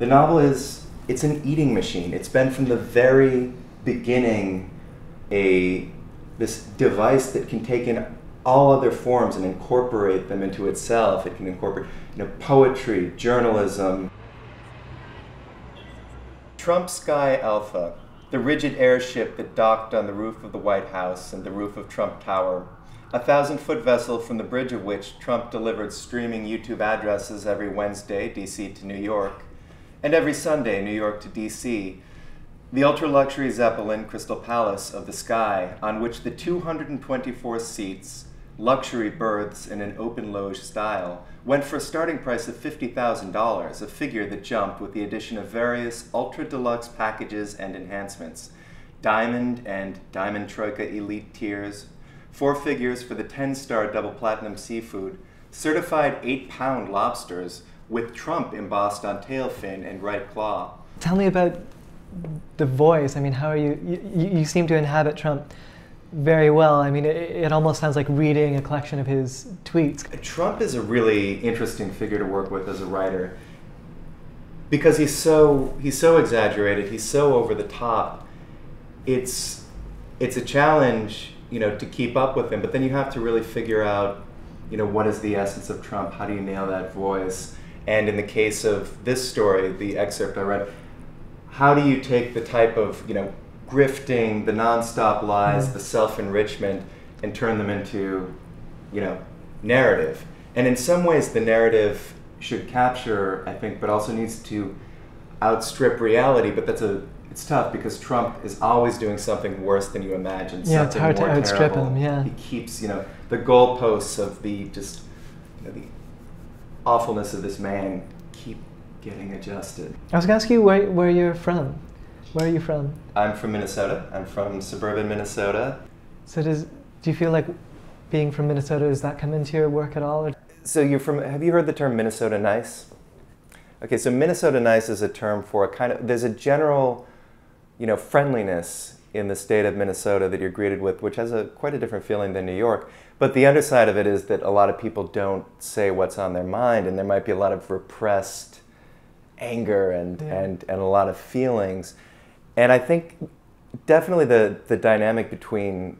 The novel is, it's an eating machine. It's been from the very beginning this device that can take in all other forms and incorporate them into itself. It can incorporate, you know, poetry, journalism. Trump Sky Alpha, the rigid airship that docked on the roof of the White House and the roof of Trump Tower, a 1,000-foot vessel from the bridge of which Trump delivered streaming YouTube addresses every Wednesday, DC to New York, and every Sunday, New York to DC, the ultra-luxury Zeppelin Crystal Palace of the Sky, on which the 224 seats, luxury berths in an open loge style, went for a starting price of $50,000, a figure that jumped with the addition of various ultra-deluxe packages and enhancements, Diamond and Diamond Troika Elite tiers, 4 figures for the 10-star double platinum seafood, certified 8-pound lobsters with Trump embossed on tail fin and right claw. Tell me about the voice. I mean, how are you seem to inhabit Trump very well. I mean, it almost sounds like reading a collection of his tweets. Trump is a really interesting figure to work with as a writer because he's so exaggerated, he's so over the top. It's a challenge, you know, to keep up with him, but then you have to really figure out, you know, what is the essence of Trump? How do you nail that voice? And in the case of this story, the excerpt I read, how do you take the type of, you know, grifting, the nonstop lies, the self-enrichment, and turn them into, you know, narrative? And in some ways, the narrative should capture, I think, but also needs to outstrip reality. But it's tough because Trump is always doing something worse than you imagine. Yeah, it's hard to outstrip him. Yeah, he keeps, you know, the goalposts of the just, you know, the awfulness of this man keep getting adjusted. I was gonna ask you where you're from. Where are you from? I'm from Minnesota. I'm from suburban Minnesota. So do you feel like being from Minnesota, does that come into your work at all? So have you heard the term Minnesota nice? Okay, so Minnesota nice is a term for there's a general, you know, friendliness in the state of Minnesota that you're greeted with, which has quite a different feeling than New York. But the underside of it is that a lot of people don't say what's on their mind, and there might be a lot of repressed anger and a lot of feelings. And I think definitely the dynamic between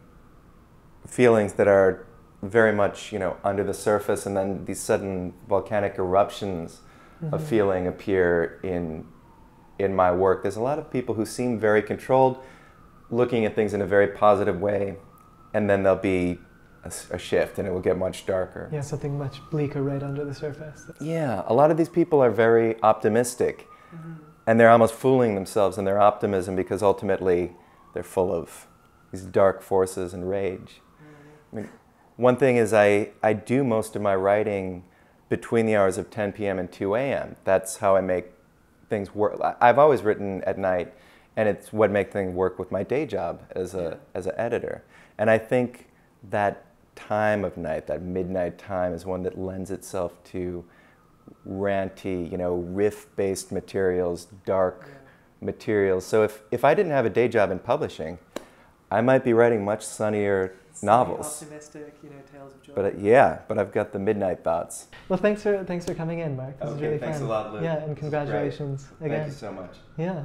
feelings that are very much, you know, under the surface and then these sudden volcanic eruptions of feeling appear in my work. There's a lot of people who seem very controlled, looking at things in a very positive way, and then there'll be a shift and it will get much darker. Yeah, something much bleaker right under the surface. Yeah, a lot of these people are very optimistic and they're almost fooling themselves in their optimism because ultimately they're full of these dark forces and rage. I mean, one thing is I do most of my writing between the hours of 10 p.m. and 2 a.m. That's how I make things work. I've always written at night, and it's what makes things work with my day job as an editor. And I think that time of night, that midnight time, is one that lends itself to ranty, you know, riff-based materials, dark materials. So if I didn't have a day job in publishing, I might be writing much sunnier novels. Optimistic, you know, tales of joy. But yeah, but I've got the midnight thoughts. Well, thanks for coming in, Mark. This was really fun. Thanks a lot, Luke. Yeah, and congratulations again. Thank you so much. Yeah.